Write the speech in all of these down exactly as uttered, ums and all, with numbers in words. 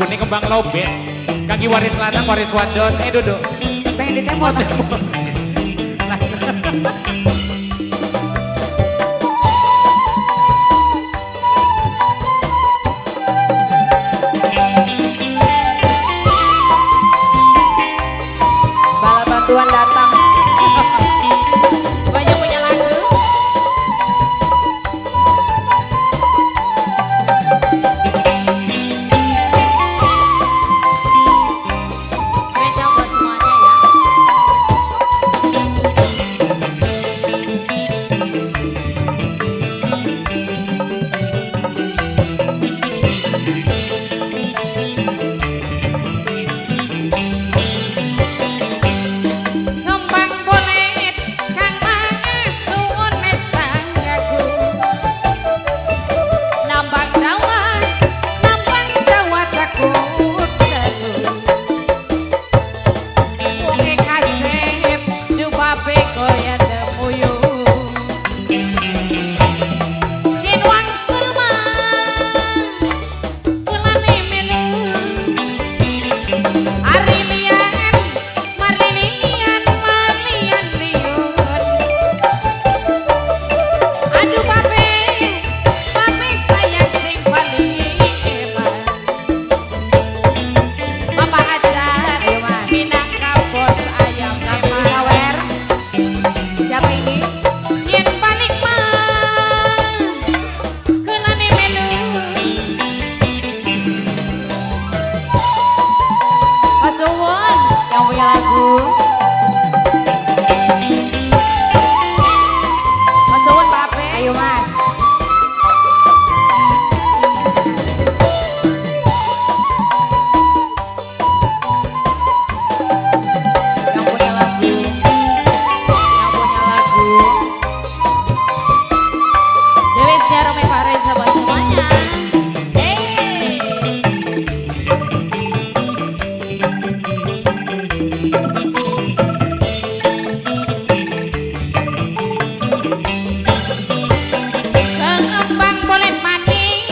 lagune kembang lobet. Kaki waris lanang waris wadon. Eh duduk. Pengen ditempo. Bala bantuan datang. Banyak punya lagu. Spesial buat semuanya ya. Kembang boled kang mangasuhun mesang aku. Nambang dawat, nambang dawat aku teduh. Wonge kasep dubape koyo temuyuh. Kinwang sulma kulane melu. Arilian, marilian, malian liun. Aduh babe, babe sayang sing paling eman. Bapak ajar eman, Minangkabos ayam kapal awer. Siapa ini? Yen paling mah, kulane melu. Mas Uwon yang punya lagu. Mas Uwon Bape, ayo Mas. Yang punya lagu, yang punya lagu. Dewi Syarome Fareza buat semuanya. Hey. Kembang boled mati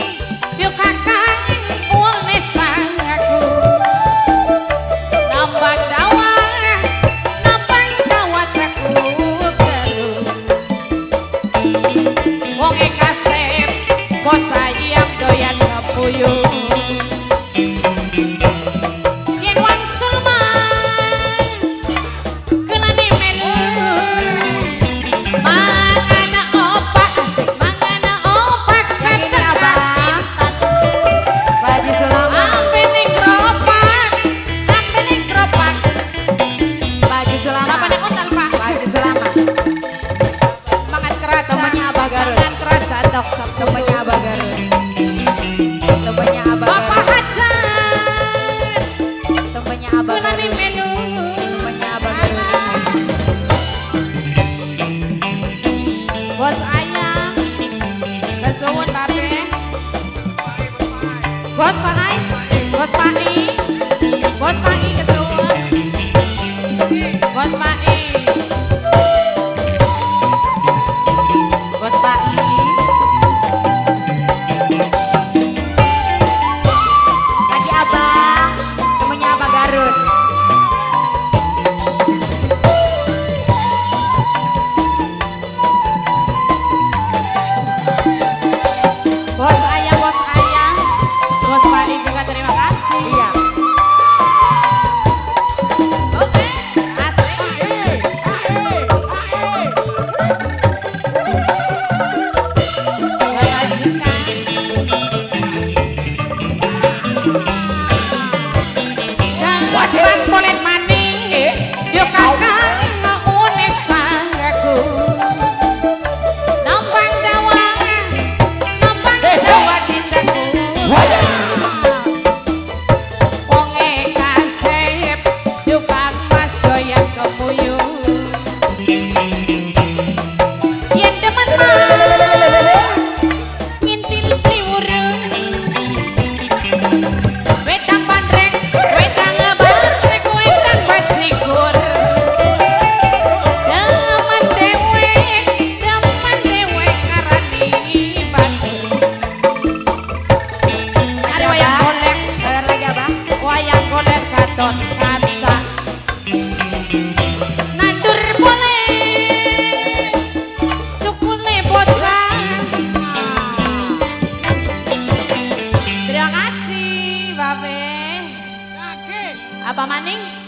yuk kakang uang nesang aku. Nambang dawat, nambang dawat aku teru. Wong e kasep bos ayam doyan ngepuyuh. Yen wang sulma kulane melu. Mangana opak, mangana opak setabang. Baji Sulama, ambening keropak, ambening keropak. Baji Sulama, apa nih kontal pak? Baji Sulama, mangan kerat, temannya Abah Garut. Mangan kerat sandok, temannya Abah Garut. Temannya Abah Garut. Bapak Hajar, temannya Abah kulane Garut. melu. Temannya Abah Garut. Bos ayam, kesuwun babe. Bos pangai, bos pangi, bos pangi kesuwun. Bos pangi, bos pangi. wayang golek gadon kaca nandur boleh cukune bocah. Terima kasih Babe. Apa maning?